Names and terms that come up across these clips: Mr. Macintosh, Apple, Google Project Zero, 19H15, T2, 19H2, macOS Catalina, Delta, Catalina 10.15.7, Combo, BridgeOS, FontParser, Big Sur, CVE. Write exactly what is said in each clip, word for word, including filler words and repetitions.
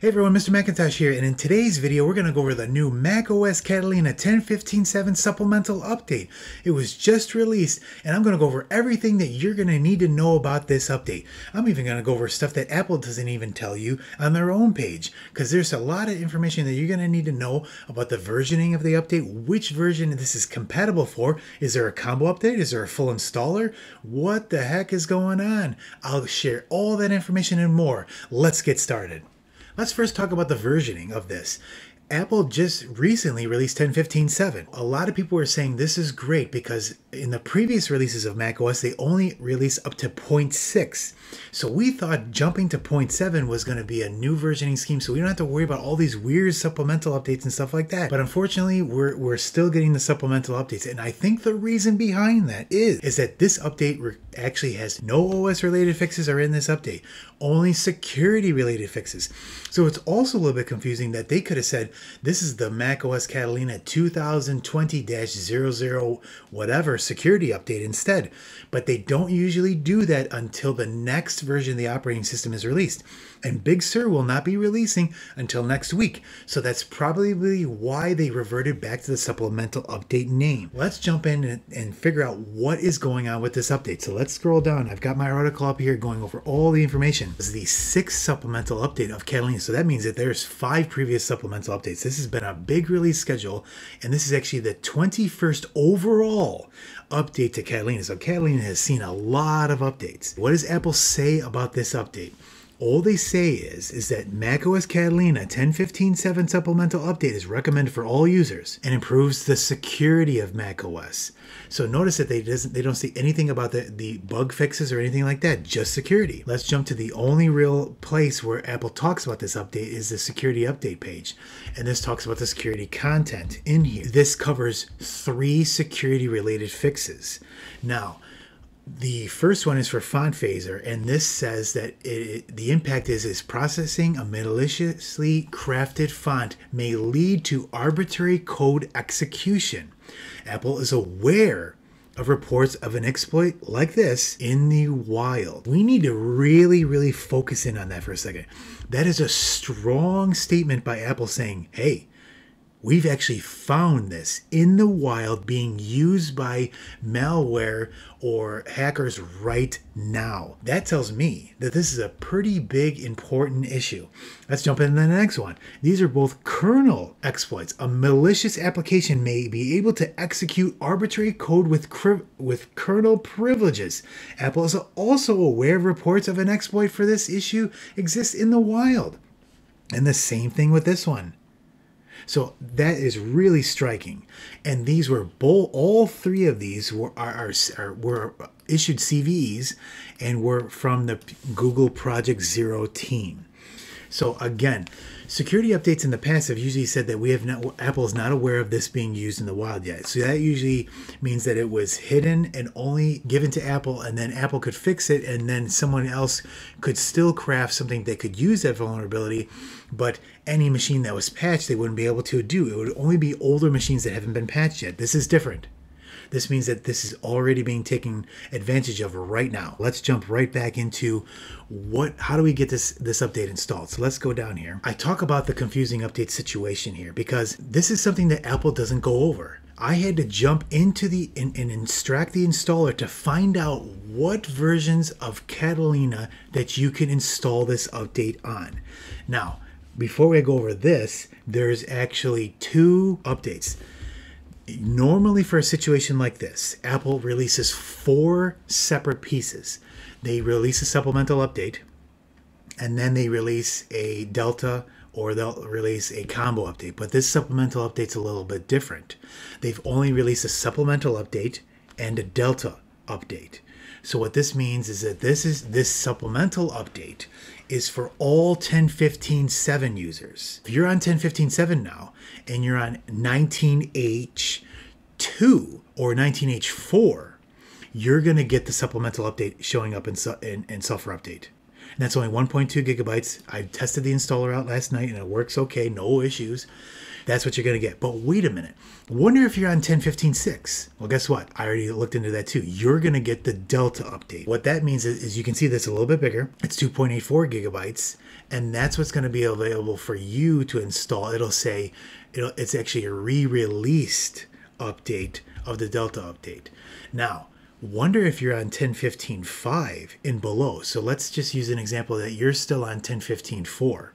Hey everyone, Mister Macintosh here, and in today's video we're going to go over the new macOS Catalina ten fifteen seven supplemental update. It was just released, and I'm going to go over everything that you're going to need to know about this update. I'm even going to go over stuff that Apple doesn't even tell you on their own page, because there's a lot of information that you're going to need to know about the versioning of the update, which version this is compatible for, is there a combo update, is there a full installer, what the heck is going on? I'll share all that information and more. Let's get started. Let's first talk about the versioning of this. Apple just recently released ten fifteen seven. A lot of people were saying this is great because in the previous releases of macOS, they only released up to point six. So we thought jumping to point seven was going to be a new versioning scheme, so we don't have to worry about all these weird supplemental updates and stuff like that. But unfortunately, we're, we're still getting the supplemental updates. And I think the reason behind that is, is that this update actually has no O S-related fixes are in this update. Only security-related fixes. So it's also a little bit confusing that they could have said, this is the macOS Catalina two thousand twenty dash zero zero whatever security update instead. But they don't usually do that until the next version of the operating system is released. And Big Sur will not be releasing until next week. So that's probably why they reverted back to the supplemental update name. Let's jump in and, and figure out what is going on with this update. So let's scroll down. I've got my article up here going over all the information. This is the sixth supplemental update of Catalina. So that means that there's five previous supplemental updates. This has been a big release schedule. And this is actually the twenty-first overall update to Catalina. So Catalina has seen a lot of updates. What does Apple say about this update? All they say is, is that macOS Catalina ten fifteen seven supplemental update is recommended for all users and improves the security of macOS. So notice that they doesn't they don't say anything about the, the bug fixes or anything like that, just security. Let's jump to the only real place where Apple talks about this update is the security update page. And this talks about the security content in here. This covers three security related fixes. Now, the first one is for FontParser, and this says that it, the impact is, is processing a maliciously crafted font may lead to arbitrary code execution. Apple is aware of reports of an exploit like this in the wild. We need to really, really focus in on that for a second. That is a strong statement by Apple saying, hey, we've actually found this in the wild being used by malware or hackers right now. That tells me that this is a pretty big, important issue. Let's jump into the next one. These are both kernel exploits. A malicious application may be able to execute arbitrary code with, with kernel privileges. Apple is also aware reports of an exploit for this issue exists in the wild. And the same thing with this one. So that is really striking, and these were both, all three of these were are, are were issued C V Es and were from the Google Project Zero team. So again, security updates in the past have usually said that we have not, Apple's not aware of this being used in the wild yet. So that usually means that it was hidden and only given to Apple, and then Apple could fix it, and then someone else could still craft something that could use that vulnerability, but any machine that was patched, they wouldn't be able to do. It would only be older machines that haven't been patched yet. This is different. This means that this is already being taken advantage of right now. Let's jump right back into what, how do we get this, this update installed? So let's go down here. I talk about the confusing update situation here because this is something that Apple doesn't go over. I had to jump into the and, and instruct the installer to find out what versions of Catalina that you can install this update on. Now, before we go over this, there's actually two updates. Normally for a situation like this, Apple releases four separate pieces. They release a supplemental update, and then they release a delta, or they'll release a combo update. But this supplemental update's a little bit different. They've only released a supplemental update and a delta update. So what this means is that this is this supplemental update is for all ten fifteen seven users. If you're on ten fifteen seven now and you're on nineteen H two or nineteen H four, you're gonna get the supplemental update showing up in, in, in software update. And that's only one point two gigabytes. I tested the installer out last night and it works okay, no issues. that's what you're gonna get. But wait a minute, wonder if you're on ten fifteen six. Well, guess what? I already looked into that too. You're gonna get the Delta update. What that means is, is you can see that's a little bit bigger. It's two point eight four gigabytes, and that's what's gonna be available for you to install. It'll say, it'll, it's actually a re-released update of the Delta update. Now, wonder if you're on ten fifteen five and below. So let's just use an example that you're still on ten fifteen four.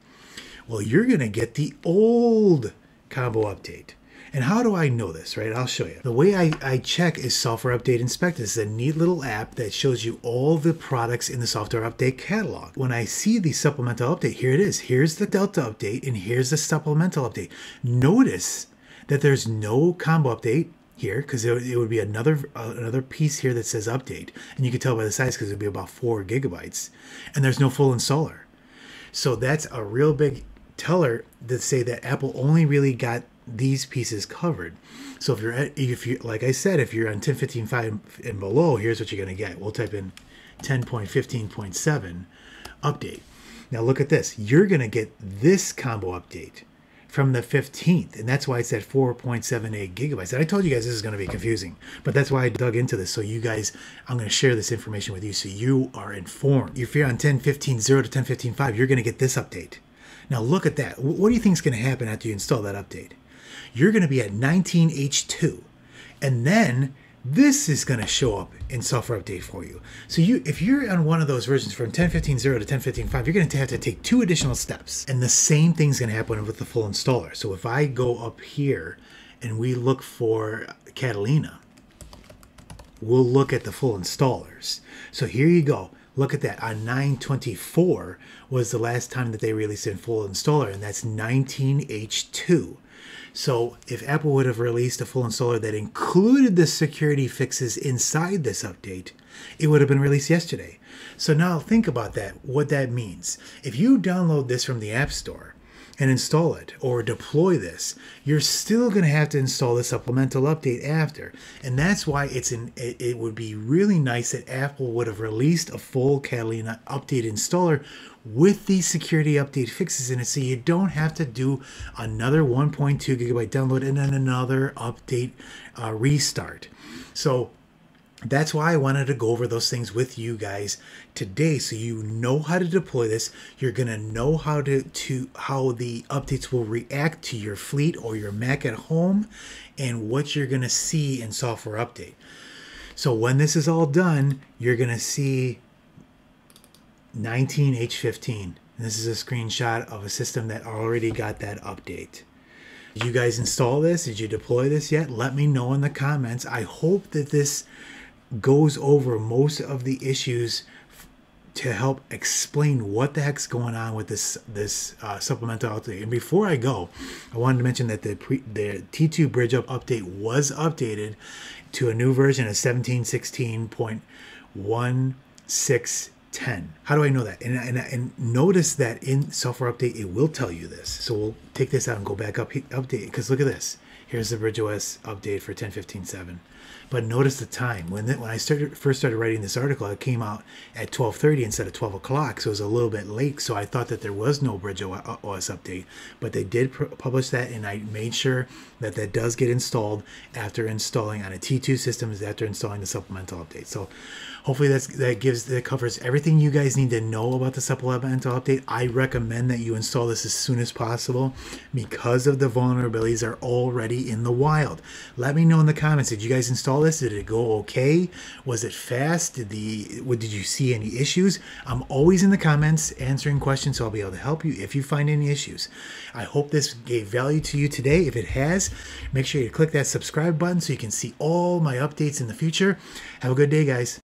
Well, you're gonna get the old combo update. And how do I know this, right? I'll show you. The way I, I check is Software Update Inspector. This is a neat little app that shows you all the products in the software update catalog. When I see the supplemental update, here it is. Here's the Delta update and here's the supplemental update. Notice that there's no combo update here, because it would be another uh, another piece here that says update, and you can tell by the size because it would be about four gigabytes, and there's no full installer. So that's a real big teller to say that Apple only really got these pieces covered. So if you're at, if you like I said, if you're on ten fifteen five and below, here's what you're going to get. We'll type in ten point fifteen point seven update. Now look at this. You're going to get this combo update from the fifteenth, and that's why it's at four point seven eight gigabytes. And I told you guys this is going to be confusing, but that's why I dug into this. So you guys, I'm going to share this information with you so you are informed. If you're on ten fifteen zero to ten fifteen five, you're going to get this update. Now look at that. What do you think is going to happen after you install that update? You're going to be at nineteen H two, and then this is going to show up in software update for you. So you, if you're on one of those versions from ten fifteen zero to ten fifteen five, you're going to have to take two additional steps. And the same thing's going to happen with the full installer. So if I go up here and we look for Catalina, we'll look at the full installers. So here you go. Look at that. On nine twenty-four was the last time that they released in full installer, and that's nineteen H two. So if Apple would have released a full installer that included the security fixes inside this update, it would have been released yesterday. So now think about that, what that means. If you download this from the App Store and install it or deploy this, you're still going to have to install the supplemental update after. And that's why it's an, it, it would be really nice that Apple would have released a full Catalina update installer with the security update fixes in it, so you don't have to do another one point two gigabyte download and then another update uh, restart. So that's why I wanted to go over those things with you guys today, so you know how to deploy this. You're gonna know how to, to how the updates will react to your fleet or your Mac at home, and what you're gonna see in software update. So when this is all done, you're gonna see nineteen H fifteen. This is a screenshot of a system that already got that update. Did you guys install this? Did you deploy this yet? Let me know in the comments. I hope that this goes over most of the issues to help explain what the heck's going on with this this uh, supplemental update. And before I go, I wanted to mention that the, pre, the T two Bridge update was updated to a new version of seventeen sixteen point one six. ten. How do I know that? And, and, and notice that in software update, it will tell you this. So we'll take this out and go back up, update, because look at this. Here's the BridgeOS update for ten fifteen seven. But notice the time. When the, when I started, first started writing this article, it came out at twelve thirty instead of twelve o'clock, so it was a little bit late. So I thought that there was no BridgeOS update, but they did publish that, and I made sure that that does get installed after installing on a T two system, is after installing the supplemental update. So hopefully that's, that gives that covers everything you guys need to know about the supplemental update. I recommend that you install this as soon as possible because of the vulnerabilities are already in the wild. Let me know in the comments, did you guys install this? Did it go okay? Was it fast? Did the what did you see any issues? I'm always in the comments answering questions, so I'll be able to help you if you find any issues. I hope this gave value to you today. If it has, make sure you click that subscribe button so you can see all my updates in the future. Have a good day, guys.